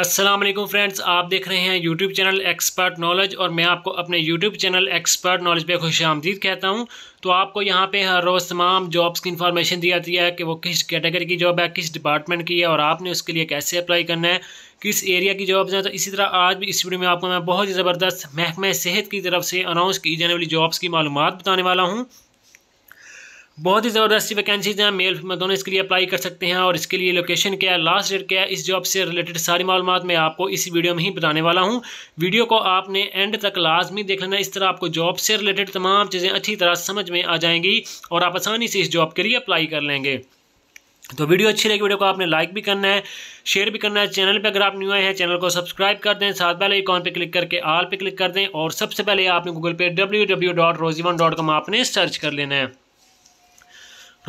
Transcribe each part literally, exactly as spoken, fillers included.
अस्सलाम वालेकुम फ्रेंड्स, आप देख रहे हैं यूट्यूब चैनल एक्सपर्ट नॉलेज और मैं आपको अपने यूट्यूब चैनल एक्सपर्ट नॉलेज पे खुशामदीद कहता हूं। तो आपको यहां पे हर रोज़ तमाम जॉब्स की इन्फॉर्मेशन दी जाती है कि वो किस कैटेगरी की जॉब है, किस डिपार्टमेंट की है और आपने उसके लिए कैसे अप्लाई करना है, किस एरिया की जॉब्स हैं। तो इसी तरह आज भी इस वीडियो में आपको मैं बहुत ही ज़बरदस्त महकमे सेहत की तरफ से अनाउंस की जाने वाली जॉब्स की मालूमात बताने वाला हूँ। बहुत ही ज़बरदस्त सी वैकेंसीज हैं, मेल फीमेल दोनों इसके लिए अप्लाई कर सकते हैं और इसके लिए लोकेशन क्या है, लास्ट डेट क्या है, इस जॉब से रिलेटेड सारी मालूमात मैं आपको इस वीडियो में ही बताने वाला हूं। वीडियो को आपने एंड तक लाजमी देख लेना, इस तरह आपको जॉब से रिलेटेड तमाम चीज़ें अच्छी तरह समझ में आ जाएंगी और आप आसानी से इस जॉब के लिए अप्लाई कर लेंगे। तो वीडियो अच्छी लगी, वीडियो को आपने लाइक भी करना है, शेयर भी करना है। चैनल पे अगर आप न्यू आए हैं चैनल को सब्सक्राइब कर दें, साथ पहले आइकॉन पे क्लिक करके ऑल पे क्लिक कर दें और सबसे पहले आपने गूगल पे डब्ल्यू डब्ल्यू डॉट रोजीवन डॉट कॉम आपने सर्च कर लेना है।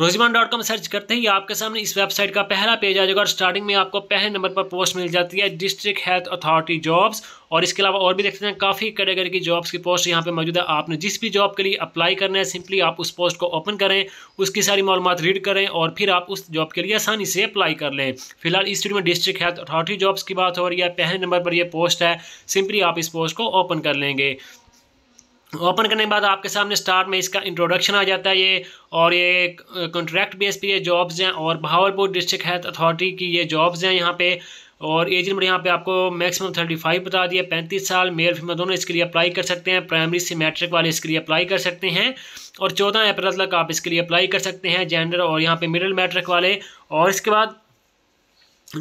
रोजीवन डॉट कॉम सर्च करते ही आपके सामने इस वेबसाइट का पहला पेज आ जाएगा और स्टार्टिंग में आपको पहले नंबर पर पोस्ट मिल जाती है डिस्ट्रिक्ट हेल्थ अथॉरिटी जॉब्स। और इसके अलावा और भी देखते हैं काफ़ी कैटेगरी की जॉब्स की पोस्ट यहाँ पे मौजूद है। आपने जिस भी जॉब के लिए अप्लाई करना है सिंपली आप उस पोस्ट को ओपन करें, उसकी सारी मालूमात रीड करें और फिर आप उस जॉब के लिए आसानी से अप्लाई कर लें। फिलहाल इस वीडियो में डिस्ट्रिक्ट हेल्थ अथॉरिटी जॉब्स की बात हो रही है, पहले नंबर पर यह पोस्ट है, सिंपली आप इस पोस्ट को ओपन कर लेंगे। ओपन करने के बाद आपके सामने स्टार्ट में इसका इंट्रोडक्शन आ जाता है ये, और ये कॉन्ट्रैक्ट बेस पे ये जॉब्स हैं और बहावलपुर डिस्ट्रिक्ट हेल्थ अथॉरिटी की ये जॉब्स हैं यहाँ पे। और एज नंबर यहाँ पे आपको मैक्सिमम पैंतीस बता दिया, पैंतीस साल, मेल फीमेल दोनों इसके लिए अप्लाई कर सकते हैं। प्राइमरी से मैट्रिक वाले इसके लिए अप्लाई कर सकते हैं और चौदह अप्रैल तक आप इसके लिए अप्लाई कर सकते हैं जेंडर और यहाँ पर मिडिल मैट्रिक वाले। और इसके बाद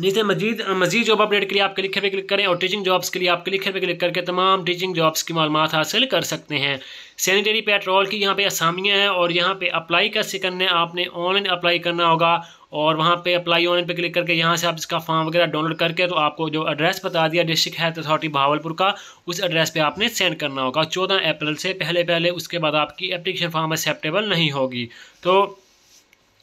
नीचे मजीद मजीद जॉब अपडेट के लिए आप लिखे पे क्लिक करें और टीचिंग जॉब्स के लिए आप लिखे पे क्लिक करके तमाम टीचिंग जॉब्स की मालूमात हासिल कर सकते हैं। सैनिटरी पेट्रोल की यहाँ पे असामियाँ हैं और यहाँ पे अप्लाई कैसे करना है, आपने ऑनलाइन अप्लाई करना होगा और वहाँ पे अप्लाई ऑनलाइन पे क्लिक करके यहाँ से आप इसका फॉर्म वगैरह डाउनलोड करके तो आपको जो एड्रेस बता दिया डिस्ट्रिक्ट हेल्थ अथॉरिटी बहावलपुर का, उस एड्रेस पे आपने सेंड करना होगा चौदह अप्रैल से पहले पहले उसके बाद आपकी एप्लीकेशन फॉर्म एक्सेप्टेबल नहीं होगी। तो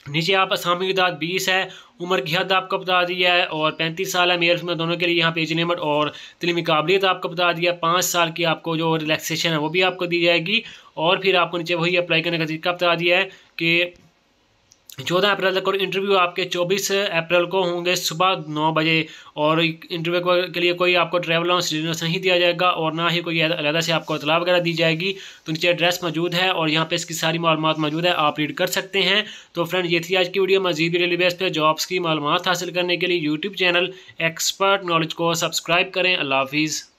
नीचे आप असामी की तादाद बीस है, उम्र की हद आपको बता दिया है और पैंतीस साल है मेल फीमेल दोनों के लिए यहाँ पे एज लिमिट और तलीमी काबिलियत आपको बता दिया है। पाँच साल की आपको जो रिलैक्सेशन है वो भी आपको दी जाएगी और फिर आपको नीचे वही अप्लाई करने का तरीका बता दिया है कि चौदह अप्रैल तक और इंटरव्यू आपके चौबीस अप्रैल को होंगे सुबह नौ बजे और इंटरव्यू के लिए कोई आपको ट्रैवल अलाउंस डिनर्स नहीं दिया जाएगा और ना ही कोई अलग से आपको इतला वगैरह दी जाएगी। तो नीचे एड्रेस मौजूद है और यहाँ पे इसकी सारी मालूमात मौजूद है, आप रीड कर सकते हैं। तो फ्रेंड ये थी आज की वीडियो। मजीद डेली बेस पर जॉब्स की मालूमात हासिल करने के लिए यूट्यूब चैनल एक्सपर्ट नॉलेज को सब्सक्राइब करें। अल्लाह हाफिज़।